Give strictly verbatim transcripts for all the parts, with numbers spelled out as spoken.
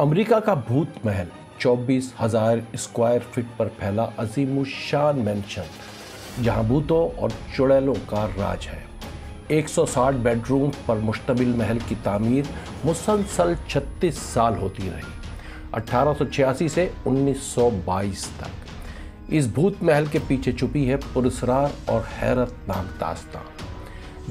America का भूत महल, चौबीस हजार स्क्वायर फीट पर फैला अजीमुशान मैंशन, जहां भूतों और चुड़ैलों का राज है। एक सौ साठ बेडरूम पर मुश्तमिल महल की तामीर मुसलसल छत्तीस साल होती रही, अठारह सौ छियासी से उन्नीस सौ बाईस तक। इस भूत महल के पीछे छुपी है पुरस्कार और हैरतनाक दास्तां,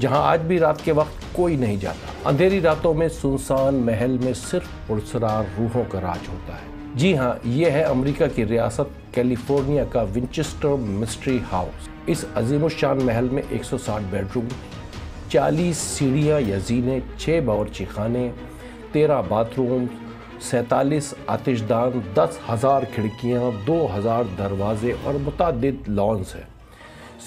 जहां आज भी रात के वक्त कोई नहीं जाता। अंधेरी रातों में सुनसान महल में सिर्फ पुरस्कार रूहों का राज होता है। जी हाँ, ये है अमेरिका की रियासत कैलिफोर्निया का विंचेस्टर मिस्ट्री हाउस। इस अजीमुशान महल में एक सौ साठ बेडरूम, चालीस सीढ़ियाँ या जीने, छः बावर्ची खाने, तेरह बाथरूम, सैंतालीस आतिशदान, दस हज़ार खिड़कियाँ, दो हज़ार दरवाजे और मुतअद्दिद लॉन्स हैं।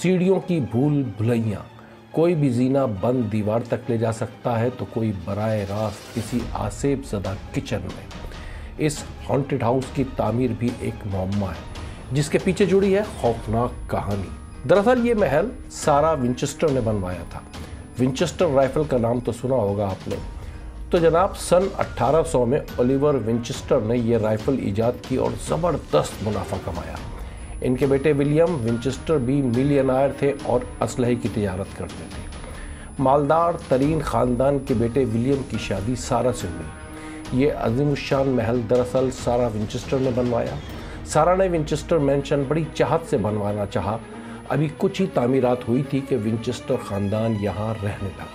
सीढ़ियों की भूल भुलैयाँ, कोई भी जीना बंद दीवार तक ले जा सकता है तो कोई बराए रास्त किसी आसेब ज़दा किचन में। इस हॉन्टेड हाउस की तामीर भी एक मुअम्मा है, जिसके पीछे जुड़ी है खौफनाक कहानी। दरअसल ये महल सारा विंचेस्टर ने बनवाया था। विंचेस्टर राइफल का नाम तो सुना होगा आपने। तो जनाब, सन अठारह सौ में ओलिवर विंचेस्टर ने यह राइफ़ल ईजाद की और ज़बरदस्त मुनाफा कमाया। इनके बेटे विलियम विंचेस्टर भी मिलियनायर थे और असलहे की तजारत करते थे। मालदार तरीन ख़ानदान के बेटे विलियम की शादी सारा से हुई। ये अजीमुशान महल दरअसल सारा विंचेस्टर ने बनवाया। सारा ने विंचेस्टर मैंशन बड़ी चाहत से बनवाना चाहा। अभी कुछ ही तामीरात हुई थी कि विंचेस्टर ख़ानदान यहाँ रहने लगा,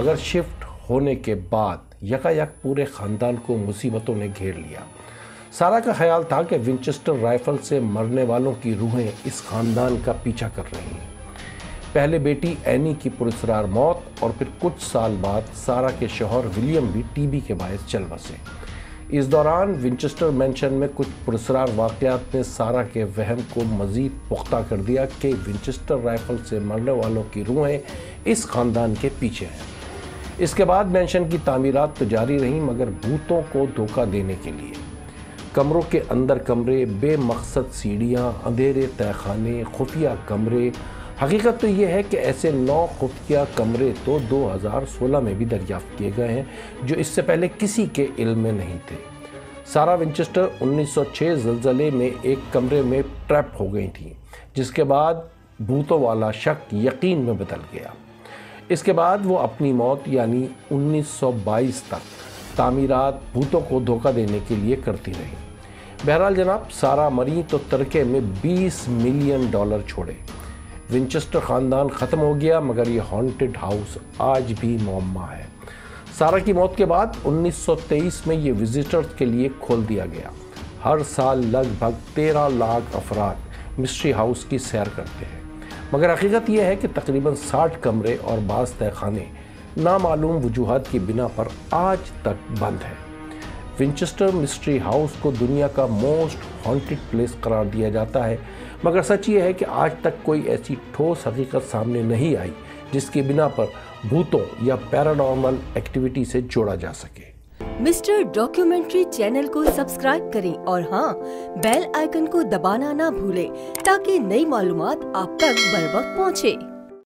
मगर शिफ्ट होने के बाद यकायक पूरे ख़ानदान को मुसीबतों ने घेर लिया। सारा का ख्याल था कि विंचेस्टर राइफ़ल से मरने वालों की रूहें इस ख़ानदान का पीछा कर रही हैं। पहले बेटी एनी की पुरस्कार मौत और फिर कुछ साल बाद सारा के शौहर विलियम भी टीबी के बायस चल बसे। इस दौरान विंचेस्टर मैंशन में कुछ पुरस्कार वाक़यात ने सारा के वहम को मज़ीद पुख्ता कर दिया कि विंचेस्टर राइफ़ल से मरने वालों की रूहें इस ख़ानदान के पीछे हैं। इसके बाद मैंशन की तामीरात तो जारी रहीं, मगर भूतों को धोखा देने के लिए। कमरों के अंदर कमरे, बेमकसद सीढ़ियाँ, अंधेरे तहखाने, खुफिया कमरे। हकीकत तो ये है कि ऐसे नौ खुफिया कमरे तो दो हज़ार सोलह में भी दरियाफ़्त किए गए हैं, जो इससे पहले किसी के इल्म में नहीं थे। सारा विंचेस्टर उन्नीस सौ छह ज़लज़ले में एक कमरे में ट्रैप हो गई थी, जिसके बाद भूतों वाला शक यकीन में बदल गया। इसके बाद वो अपनी मौत यानी उन्नीस सौ बाईस तक तामीरात भूतों को धोखा देने के लिए करती रही। बहरहाल जनाब, सारा मरी तो तरके में बीस मिलियन डॉलर छोड़े। विंचेस्टर ख़ानदान ख़त्म हो गया, मगर ये हॉन्टेड हाउस आज भी मुअम्मा है। सारा की मौत के बाद उन्नीस सौ तेईस में ये विज़िटर्स के लिए खोल दिया गया। हर साल लगभग तेरह लाख अफराद मिस्ट्री हाउस की सैर करते हैं, मगर हकीकत यह है कि तकरीबन साठ कमरे और बाज़ तहखाने नामालूम वजूहात की बिना पर आज तक बंद हैं। विंचेस्टर मिस्ट्री हाउस को दुनिया का मोस्ट हॉन्टेड प्लेस करार दिया जाता है, मगर सच ये है कि आज तक कोई ऐसी ठोस हकीकत सामने नहीं आई जिसके बिना पर भूतों या पैरानॉर्मल एक्टिविटी से जोड़ा जा सके। मिस्टर डॉक्यूमेंट्री चैनल को सब्सक्राइब करें और हाँ, बेल आइकन को दबाना ना भूलें ताकि नई मालूमात आप तक बर वक्त पहुँचे।